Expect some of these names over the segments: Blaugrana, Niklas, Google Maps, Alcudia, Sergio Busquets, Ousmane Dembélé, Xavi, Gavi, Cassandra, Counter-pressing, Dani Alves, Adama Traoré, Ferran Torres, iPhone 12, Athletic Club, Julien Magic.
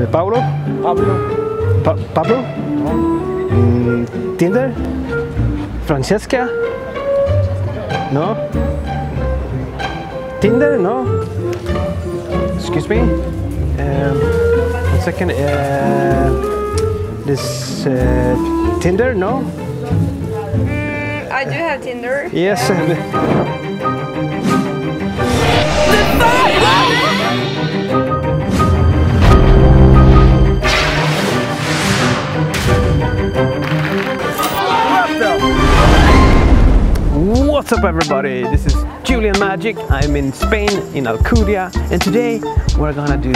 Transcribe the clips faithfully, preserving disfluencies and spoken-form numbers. Eh, Paulo? Pablo. Pa Pablo? No. Mm, Tinder? Francesca? No? Tinder? No? Excuse me? Um, one second. Uh, this uh, Tinder? No? Mm, I do have Tinder. Yes. What's up everybody, this is Julien Magic. I'm in Spain, in Alcudia, and today we're gonna do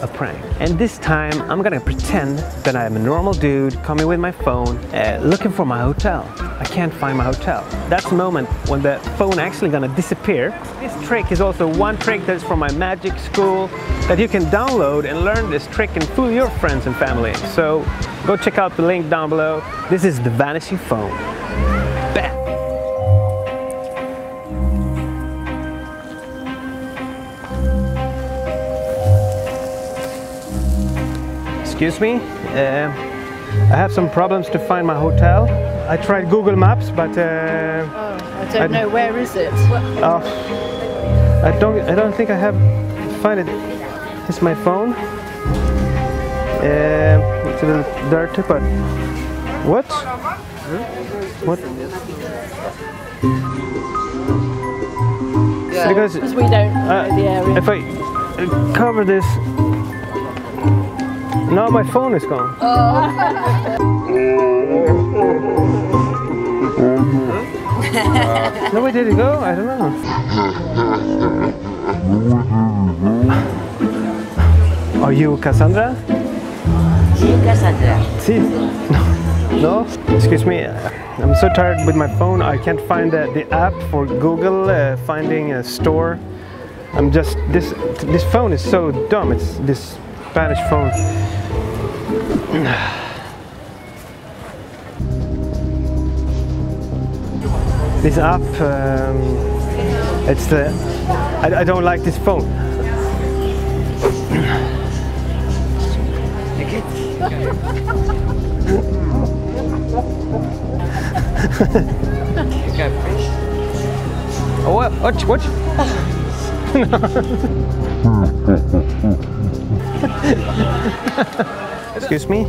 a prank. And this time I'm gonna pretend that I'm a normal dude coming with my phone uh, looking for my hotel. I can't find my hotel. That's the moment when the phone actually gonna disappear. This trick is also one trick that's from my magic school that you can download and learn this trick and fool your friends and family. So go check out the link down below. This is the vanishing phone. Excuse me, uh, I have some problems to find my hotel. I tried Google Maps, but uh, oh, I don't I know where is it. Uh, I don't. I don't think I have find it. It's my phone. Uh, it's a little dirty, but what? What? Yeah. Because, because we don't uh, know the area. If I cover this. Now my phone is gone. Oh. No, where did it go? I don't know. Are you Cassandra? Sí, Cassandra. Sí. No? Excuse me. I'm so tired with my phone. I can't find the, the app for Google uh, finding a store. I'm just this. This phone is so dumb. It's this Spanish phone. This app, um, it's the. I, I don't like this phone. Oh, what? Watch, watch. Excuse me.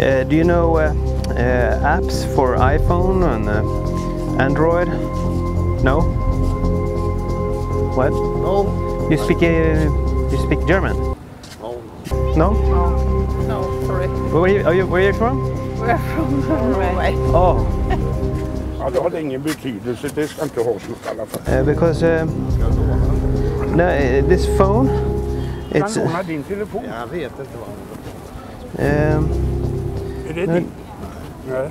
Uh, do you know uh, uh, apps for iPhone and uh, Android? No. What? No. You speak? Uh, you speak German? No. No. No. No. Sorry. Where are you? Are you where are you from? We're from Norway. Oh. Uh, because uh, no, uh, this phone. It's, uh, um, no,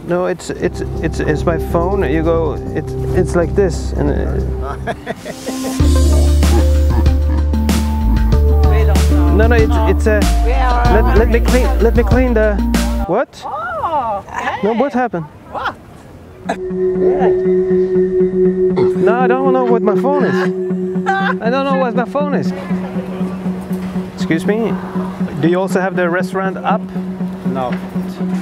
no, it's it's it's it's my phone. You go. It's it's like this. And, uh, no, no, it's it's a. Uh, let, let me clean. Let me clean the. What? No, what happened? No, I don't know what my phone is. I don't know what my phone is. Excuse me, do you also have the restaurant app? No.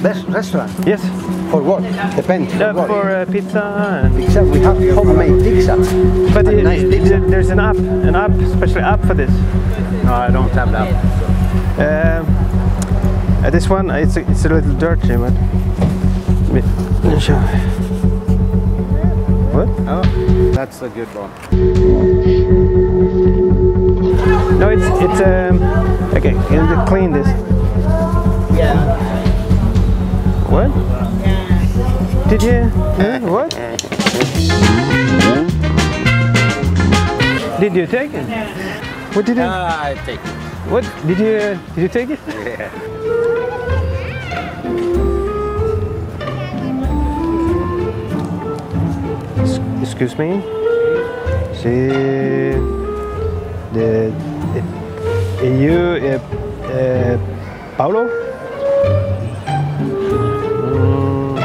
Best restaurant? Yes. For what? Depends. Uh, for for uh, pizza. And pizza, we have homemade pizza. But it, nice pizza. There's an app, an app, special app for this. No, I don't have that. Um, uh, this one, it's a, it's a little dirty, but... What? Oh, that's a good one. No, it's, it's, um, okay, you need to clean this. Yeah. What? Yeah. Did you, uh, what? Did you take it? Yeah. What did you? Uh, I take it. What, did you, uh, did you take it? Yeah. Excuse me. See, the... You, uh, uh, Paulo? Mm.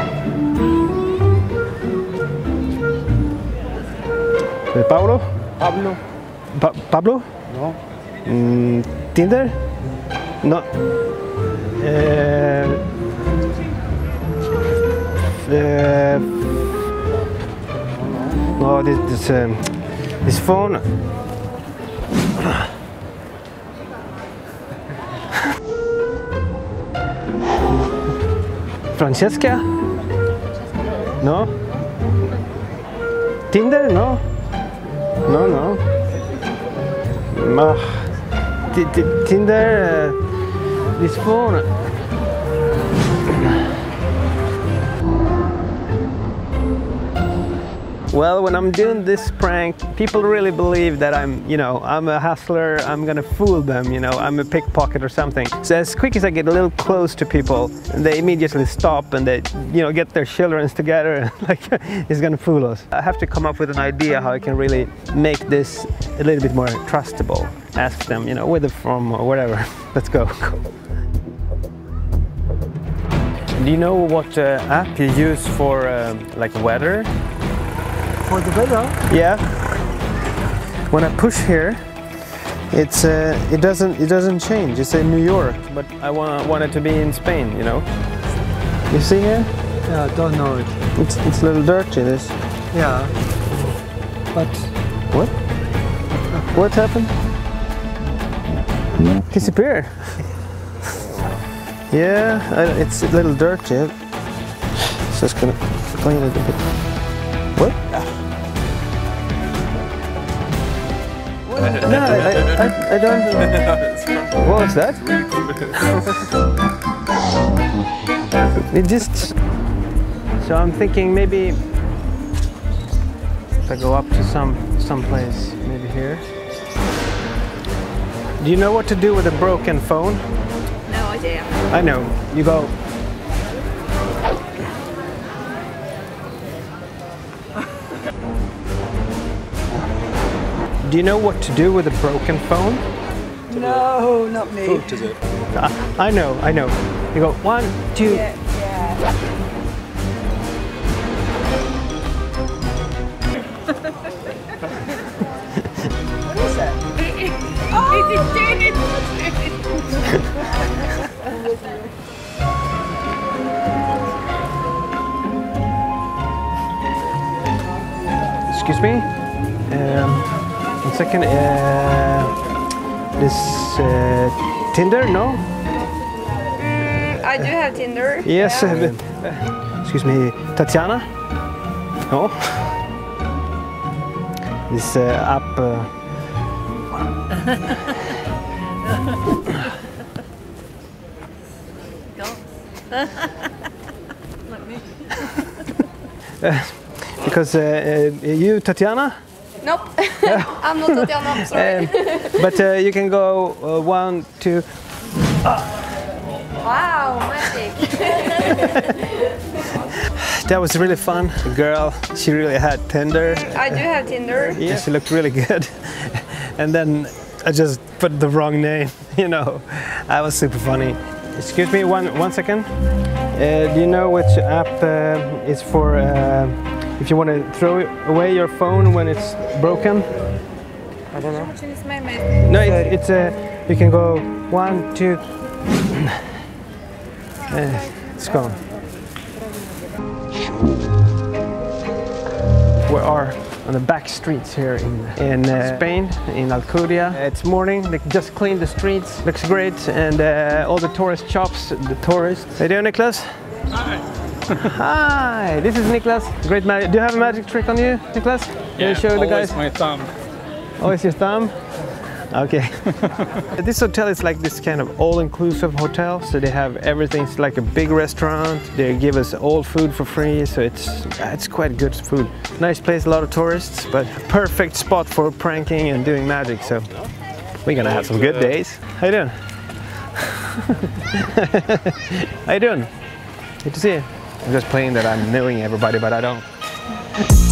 Uh, Paulo? Pablo. Pa Pablo? No. Mm, Tinder? No. Uh, uh, oh, this this, um, this phone. Francesca? No? Tinder? No? No, no. Oh. T -t Tinder? Uh, this phone? Well, when I'm doing this prank, people really believe that I'm, you know, I'm a hustler, I'm gonna fool them, you know, I'm a pickpocket or something. So as quick as I get a little close to people, they immediately stop and they, you know, get their children together and like, it's gonna fool us. I have to come up with an idea how I can really make this a little bit more trustable. Ask them, you know, where they're from or whatever. Let's go. Do you know what uh, app you use for, um, like, weather? For the weather? Yeah. When I push here, it's uh, it doesn't it doesn't change. It's in New York, but I want want it to be in Spain. You know. You see here? Yeah, I don't know it. It's it's a little dirty. This. Yeah. But what? What happened? Disappeared. Yeah, I, it's a little dirty. So it's gonna clean it a bit. What? What? No, I, I, I don't know. What was that? It just... So I'm thinking maybe... If I go up to some someplace, maybe here. Do you know what to do with a broken phone? No idea. I know. You go... Do you know what to do with a broken phone? No, not me. Food, is it? Uh, I know, I know. You go one, two. Yeah, yeah. What is that? Oh! Excuse me. Um, One second, uh, this uh, Tinder, no? Mm, I do have Tinder. Yes, yeah. uh, excuse me, Tatiana? No? This uh, app... Uh... Not me. uh, because uh, uh, you, Tatiana? Nope, I'm not Tatiana, I'm sorry. Um, but uh, you can go uh, one, two... Uh. Wow, magic! That was really fun. The girl, she really had Tinder. I do have Tinder. Yeah, yeah. She looked really good. And then I just put the wrong name, you know. That was super funny. Excuse me, one, one second. Uh, do you know which app uh, is for... Uh, if you want to throw away your phone when it's broken? I don't know. No, it, it's a... Uh, you can go one, two... uh, it's gone. We are on the back streets here in, in uh, Spain, in Alcudia. It's morning, they just cleaned the streets, looks great, and uh, all the tourist shops, the tourists. How you doing, Niklas? Hi. Hi, this is Niklas. Great magic. Do you have a magic trick on you, Niklas? Can yeah, you show the guys? Always my thumb. Always your thumb? Okay. This hotel is like this kind of all-inclusive hotel, so they have everything. It's like a big restaurant. They give us all food for free, so it's it's quite good food. Nice place, a lot of tourists, but perfect spot for pranking and doing magic. So we're gonna have some good days. How you doing? How you doing? Good to see you. I'm just playing that I'm knowing everybody, but I don't.